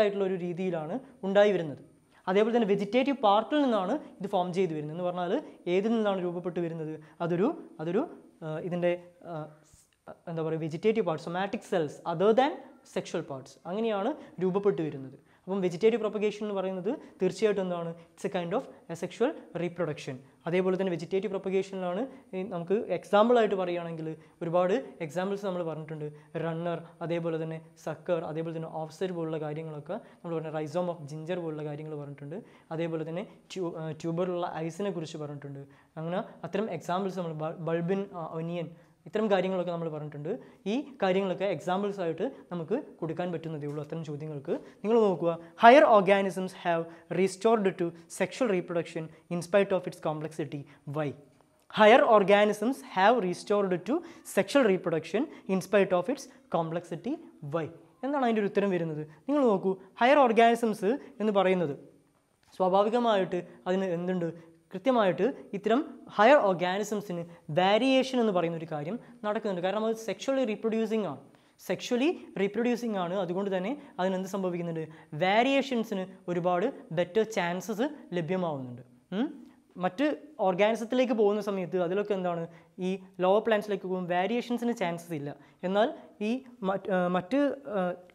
the vegetative part is formed. This is vegetative part, somatic cells other than sexual parts. Vegetative propagation is a kind of asexual reproduction. That is vegetative propagation. Example examples runner, sucker, offset, rhizome of ginger, tuber ice, examples bulbin onion. These examples higher organisms have restored to sexual reproduction in spite of its complexity. Why? Higher organisms have restored to sexual reproduction in spite of its complexity. Why? Higher organisms higher organisms in variation in the body, not sexually reproducing on. Sexually reproducing on variations in better chances organisms like lower plants like variations in chances.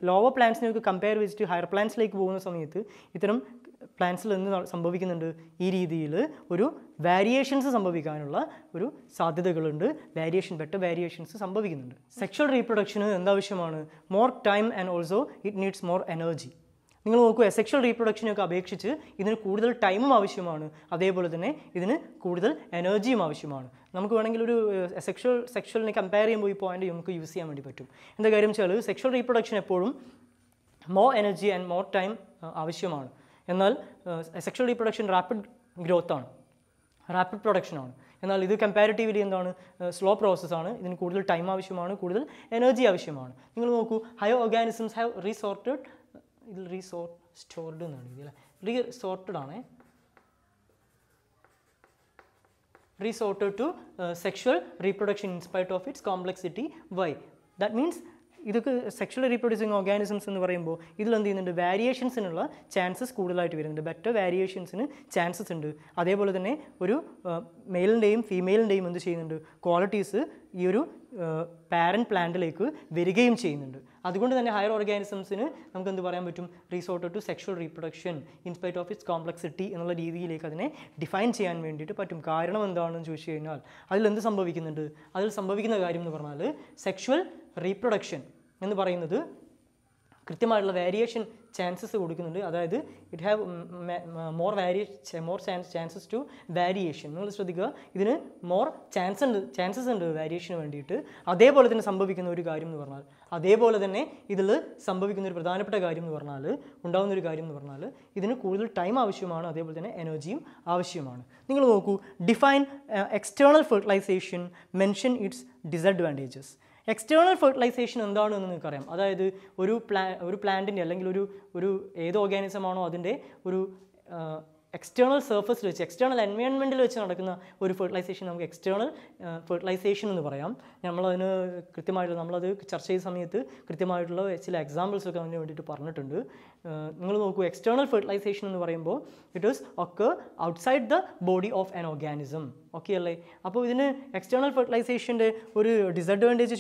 Lower plants compare with higher plants like plants variations better variations. Sexual reproduction more time and also it needs more energy. Asexual reproduction time energy. Sexual compare sexual reproduction more energy and more time. Asexual reproduction rapid growth on, rapid production on. This comparatively slow process on. This time avashyamana, energy avashyamana. Higher organisms have resorted. Resorted to sexual reproduction in spite of its complexity. Why? That means sexually reproducing organisms in the variations in chances better variations in chances male name, female name qualities parent plant varigayum cheyyunnundu. Adukondu thanne higher organisms inu namukku endu parayan pattum resorted to sexual reproduction in spite of its complexity ennulla reethiyilekku adine define cheyan vendittu pattum. Kaaranam endaanu choichu kennal adil endu sambhavikkunnundu adil sambhavikkunna karyam ennu parnal sexual reproduction ennu parayunnathu krityamayittulla variation chances kodukkunu adayithu it have more variation more chances to variation ningal shradhikka idinu more chances and variation vendittu adepole thanne sambhavikkunna oru karyam nu parnal adepole thanne idilu sambhavikkunna oru pradhanappetta karyam nu parnal undavunna oru karyam nu parnal idinu koodal time avashyamana adepole thanne energy avashyamana ningal nokku define external fertilization mention its disadvantages. External fertilization is not a problem. That is, one plant or organism external surface, external environment, fertilization is external fertilization. We have examples of external fertilization. It is occur outside the body of an organism. Okay, so, external fertilization is a disadvantage.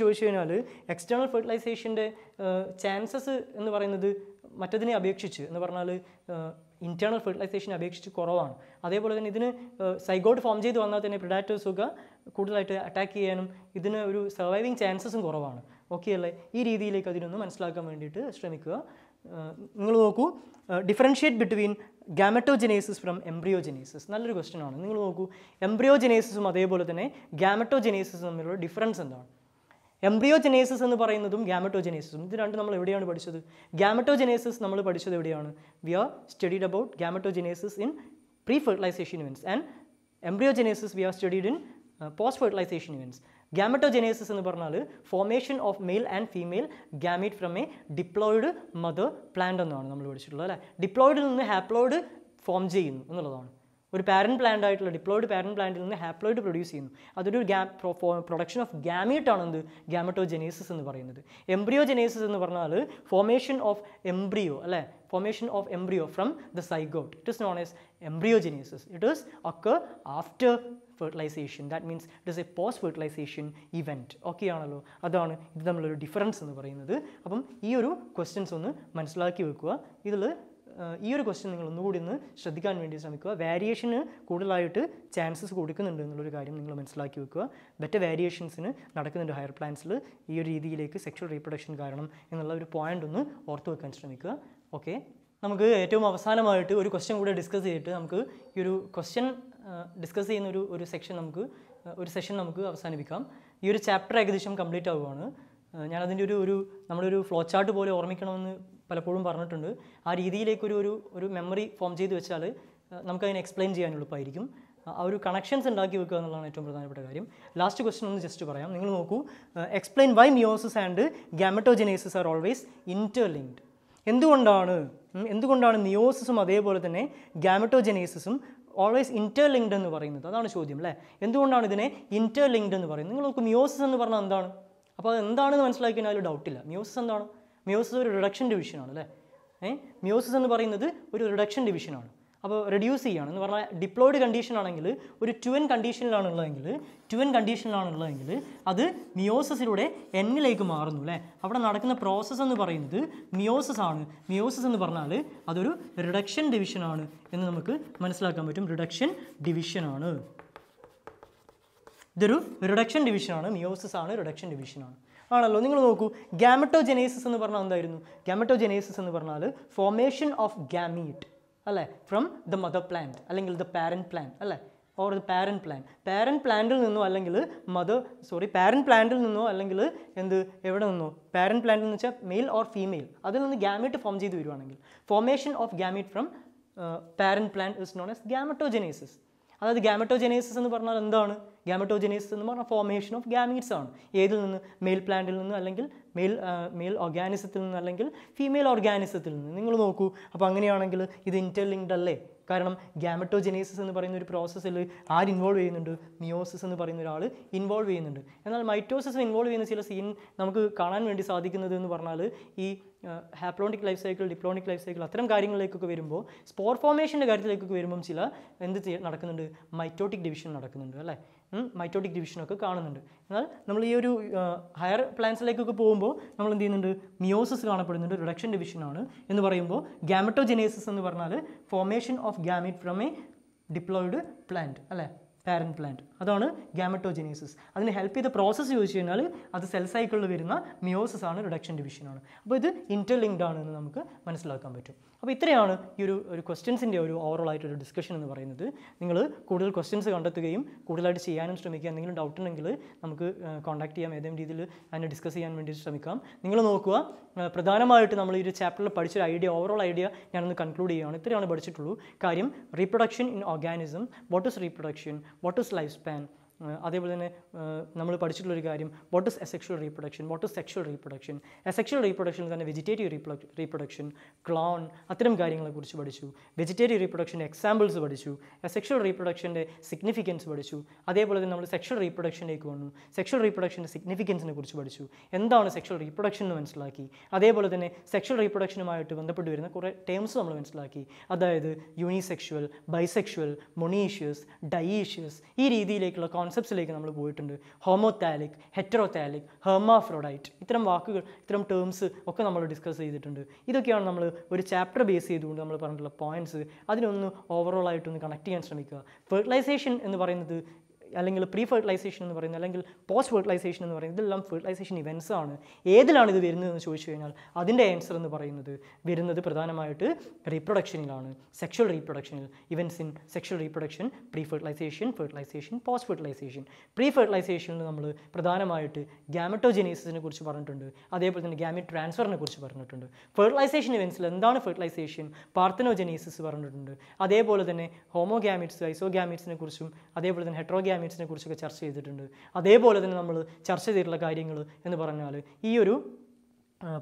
External fertilization chances are internal fertilization abekshittu koravan adeypole than idinu zygote form cheythu vanna thane predators oka kudalayitte attack cheyanum idinu oru surviving chances um koravana okay alle ee reethiyilekku adinonnu manasilakan vendittu shramikkuka ningalu nokku differentiate between gametogenesis from embryogenesis nalloru question aanu ningalu nokku embryogenesis um adeypole thane gametogenesis thammilulla difference endana embryogenesis ennu parayunnadum gametogenesis idu rendu nammal evadiyanu padichadu gametogenesis nammal padichadu evadiyanu we are studied about gametogenesis in pre-fertilization events and embryogenesis we are studied in post-fertilization events gametogenesis ennu parnaalu formation of male and female gamete from a diploid mother plant ennaanu nammal padichittulla alle diploid il ninnu haploid form cheyunu ennalladana ഒരു parent plant ആയിട്ടുള്ള diploid parent plantil നിന്ന് haploid produce ചെയ്യുന്നു അതൊരു production of gamete ആണ് എന്ത് gametogenesis എന്ന് പറയുന്നത് embryogenesis എന്ന് പറഞ്ഞാൽ formation of embryo അല്ലേ formation of embryo from the zygote it is known as embryogenesis it is occur after fertilization that means it is a post fertilization event okay ആണല്ലോ അതാണ് ഇത് തമ്മിലുള്ള ഡിഫറൻസ് എന്ന് പറയുന്നത് അപ്പം ഈ ഒരു questions ഒന്ന് മനസ്സിലാക്കി വെക്കുക ഇതിൽ this question is the variation is chances better variations in the higher plants. This sexual reproduction is point ortho okay. We question discuss question discuss section this chapter complete flowchart പലപ്പോഴും പറഞ്ഞിട്ടുണ്ട് ആ രീതിയിലേക്ക് ഒരു memory form ചെയ്തു വെച്ചാൽ നമുക്ക് അതിനെ explain ചെയ്യാൻ എളുപ്പമായിരിക്കും ആ ഒരു കണക്ഷൻസ് ഉണ്ടാക്കി വെക്കുക എന്നുള്ളതാണ് ഏറ്റവും പ്രധാനപ്പെട്ട കാര്യം ലാസ്റ്റ് ക്വസ്റ്റ്യൻ ഒന്ന് ജസ്റ്റ് പറയാം നിങ്ങൾ നോക്കൂ explain why meiosis and gametogenesis are always interlinked എന്തുകൊണ്ടാണ് മിയോസിസും അതേപോലെ തന്നെ ഗാമറ്റോജെനസിസും always interlinked എന്ന് പറയുന്നത് അതാണ് ചോദ്യം അല്ലേ എന്തുകൊണ്ടാണ് ഇതിനെ ഇന്റർലിങ്ക്ഡ് എന്ന് പറയുന്നത് നിങ്ങൾ നോക്കൂ മിയോസിസ് എന്ന് പറഞ്ഞാൽ എന്താണ് അപ്പോൾ എന്താണെന്ന് മനസ്സിലാക്കാൻ അതിൽ ഡൗട്ട് ഇല്ല മിയോസിസ് എന്താണ് meiosis is a reduction division. Meiosis is a reduction division. So, reduce is a diploid condition. It is a 2n condition. That is meiosis is n. That is the process. Meiosis is a reduction division. Meiosis is a reduction division. ആണല്ലോ നിങ്ങൾ നോക്കൂ gametogenesis എന്ന് പറഞ്ഞാൽ എന്തായിരുന്നു gametogenesis എന്ന് പറഞ്ഞാൽ formation of gamete അല്ലേ from the mother plant അല്ലെങ്കിൽ ദ പാരന്റ് പ്ലാന്റ് അല്ലേ ഓർ ദ പാരന്റ് പ്ലാന്റിൽ നിന്നോ അല്ലെങ്കിൽ പാരന്റ് പ്ലാന്റിൽ നിന്നോ അല്ലെങ്കിൽ എവിടെ നിന്നോ പാരന്റ് പ്ലാന്റിൽ എന്ന് വെച്ചാൽ മെയിൽ ഓർ ഫീമെയിൽ അതിൽ നിന്ന് ഗാമീറ്റ് ഫോം ചെയ്തു വരുവാണെങ്കിൽ formation of gamete from parent plant is known as gametogenesis അതായത് ഗാമറ്റോജെനസിസ് എന്ന് പറഞ്ഞാൽ എന്താണ് ഗാമറ്റോജെനസിസ് എന്ന് പറഞ്ഞാൽ ഫോർമേഷൻ ഓഫ് ഗാമീറ്റ്സ് ആണ് ഏതിൽ നിന്ന് മെയിൽ പ്ലാന്റിൽ നിന്ന് അല്ലെങ്കിൽ മെയിൽ ഓർഗാനിസത്തിൽ നിന്ന് അല്ലെങ്കിൽ ഫീമെയിൽ ഓർഗാനിസത്തിൽ നിന്ന് നിങ്ങൾ നോക്കൂ അപ്പോൾ അങ്ങനെയാണെങ്കിൽ ഇത് ഇന്റർലിങ്ക്ഡ് അല്ലേ കാരണം ഗാമറ്റോജെനസിസ് എന്ന് പറയുന്ന ഒരു പ്രോസസ്സിൽ ആര് ഇൻവോൾവ് ചെയ്യുന്നുണ്ട് മിയോസിസ് എന്ന് പറയുന്ന ഒരാൾ ഇൻവോൾവ് ചെയ്യുന്നുണ്ട് എന്നാൽ മൈറ്റോസിസ് ഇൻവോൾവ് ചെയ്യുന്ന ചില സീൻ നമുക്ക് കാണാൻ വേണ്ടി സാധിക്കുന്നത് എന്ന് പറഞ്ഞാൽ ഈ ഹാപ്ലോണിക് ലൈഫ് സൈക്കിൾ ഡിപ്ലോണിക് ലൈഫ് സൈക്കിൾ അത്തരം കാര്യങ്ങളിലേക്കൊക്കെ വരുമ്പോൾ സ്പോർ ഫോർമേഷൻ്റെ കാര്യത്തിലേക്കൊക്കെ വരുമ്പം ചില നടക്കുന്നുണ്ട് മൈറ്റോട്ടിക് ഡിവിഷൻ നടക്കുന്നുണ്ട് അല്ലേ മൈറ്റോട്ടിക് ഡിവിഷനൊക്കെ കാണുന്നുണ്ട് എന്നാൽ നമ്മൾ ഈ ഒരു ഹയർ പ്ലാന്റ്സിലേക്കൊക്കെ പോകുമ്പോൾ നമ്മൾ എന്ത് ചെയ്യുന്നുണ്ട് മിയോസിസ് കാണപ്പെടുന്നുണ്ട് റിഡക്ഷൻ ഡിവിഷനാണ് എന്ന് പറയുമ്പോൾ ഗാമറ്റോജെനസിസ് എന്ന് പറഞ്ഞാൽ formation of gamete from a diploid plant അല്ലേ പാരന്റ് പ്ലാന്റ് അതാണ് ഗാമറ്റോജെനസിസ് അതിന് ഹെൽപ്പ് ചെയ്ത പ്രോസസ്സ് ചോദിച്ചു കഴിഞ്ഞാൽ അത് സെൽ സൈക്കിളിൽ വരുന്ന മിയോസിസ് ആണ് റിഡക്ഷൻ ഡിവിഷനാണ് അപ്പോൾ ഇത് ഇന്റർലിങ്ക്ഡ് ആണെന്ന് നമുക്ക് മനസ്സിലാക്കാൻ പറ്റും അപ്പോൾ ഇത്രയാണ് ഈ ഒരു ക്വസ്റ്റ്യൻസിൻ്റെ ഒരു ഓവറോൾ ആയിട്ടൊരു ഡിസ്കഷൻ എന്ന് പറയുന്നത് നിങ്ങൾ കൂടുതൽ ക്വസ്റ്റ്യൻസ് കണ്ടെത്തുകയും കൂടുതലായിട്ട് ചെയ്യാനും ശ്രമിക്കുക എന്തെങ്കിലും ഡൗട്ട് ഉണ്ടെങ്കിൽ നമുക്ക് കോൺടാക്ട് ചെയ്യാം ഏതെങ്കിലും രീതിയിൽ അതിനെ ഡിസ്കസ് ചെയ്യാൻ വേണ്ടി ശ്രമിക്കാം നിങ്ങൾ നോക്കുക പ്രധാനമായിട്ട് നമ്മൾ ഈ ഒരു ചാപ്റ്ററിൽ പഠിച്ചൊരു ഐഡിയ ഓവറോൾ ഐഡിയ ഞാനൊന്ന് കൺക്ലൂഡ് ചെയ്യുകയാണ് ഇത്രയാണ് പഠിച്ചിട്ടുള്ളൂ കാര്യം reproduction in organism what is reproduction what is life span What is asexual reproduction? What is sexual reproduction? Asexual reproduction is vegetative reproduction, clone, vegetative reproduction examples, asexual reproduction significance, sexual reproduction, significance. What is sexual reproduction? Sexual reproduction terms unisexual, bisexual, monoecious, dioecious. Concepts like homothallic, heterothallic, hermaphrodite. These terms we discuss. This is a chapter based on points. That is overall connecting. Fertilization is pre-fertilization and post-fertilization and fertilization events. Either one is the answer is reproduction, sexual reproduction, events in sexual reproduction, pre-fertilization, fertilization, post-fertilization. Pre-fertilization is the gametogenesis, gamete transfer. Fertilization events fertilization, parthenogenesis, homogametes, isogametes, heterogametes. Church is the Adebola than number, churches are guiding in the Baranale. Euru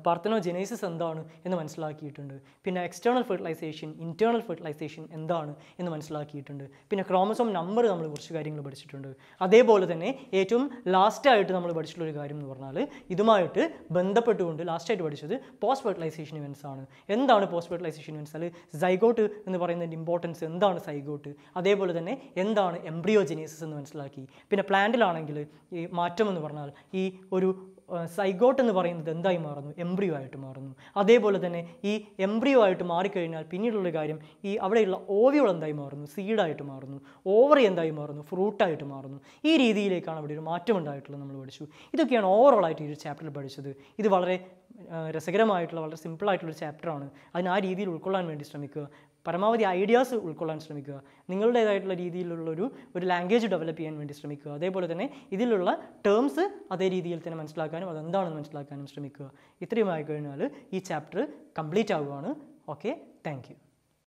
parthenogenesis and down in the Manslaki tender. Pina external fertilization, internal fertilization and down in the Manslaki tender. Pina chromosome number was guiding the Buddhist tender. Adebola than a atum last tied to the Buddhist guiding the Baranale. Idumate, Bandapatund, last tied to post fertilization events on. End down a post fertilization events, zygote in the Baran importance and down a zygote. Adebola than a end down embryogenesis in the Manslaki. Pina plantil on angular, matum in the Baranal, E. Uru. Zygote എന്ന് പറയുന്നത് എന്തായി മാറുന്നു embryo ആയിട്ട് മാറുന്നു അതേപോലെ തന്നെ ഈ embryo ആയിട്ട് മാറി കഴിഞ്ഞാൽ പിന്നീടുള്ള കാര്യം ഈ അവിടെയുള്ള ഓവിയോൾ എന്തായി മാറുന്നു സീഡ് ആയിട്ട് മാറുന്നു ഓവറി എന്തായി മാറുന്നു ഫ്രൂട്ട് ആയിട്ട് മാറുന്നു ഈ രീതിയിലേക്കാണ് അവിടെ ഒരു മാറ്റം ഉണ്ടായിട്ടുള്ളത് നമ്മൾ പഠിച്ചു ഇതൊക്കെയാണ് ഓവറോൾ ആയിട്ട് ഈ ചാപ്റ്ററിൽ പഠിച്ചത് ഇത് വളരെ രസകരമായിട്ടുള്ള വളരെ സിമ്പിൾ ആയിട്ടുള്ള ഒരു ചാപ്റ്റർ ആണ് അതിനെ ആ രീതിയിൽ ഉൾക്കൊള്ളാൻ വേണ്ടി ശ്രമിക്കുക പരമാവധി ഐഡിയാസ് ഉൾക്കൊള്ളാൻ ശ്രമിക്കുക നിങ്ങളുടേതായിട്ടുള്ള രീതിയിലുള്ള ഒരു ലാംഗ്വേജ് ഡെവലപ്പ് ചെയ്യാൻ വേണ്ടി ശ്രമിക്കുക അതേപോലെ തന്നെ ഇതിലുള്ള ടേംസ് അതേ രീതിയിൽ തന്നെ മനസ്സിലാക്കാനും അതെന്താണെന്ന് മനസ്സിലാക്കാനും ശ്രമിക്കുക ഇത്രയുമായി കഴിഞ്ഞാൽ ഈ ചാപ്റ്റർ കംപ്ലീറ്റ് ആവുകയാണ് ഓക്കേ താങ്ക്യൂ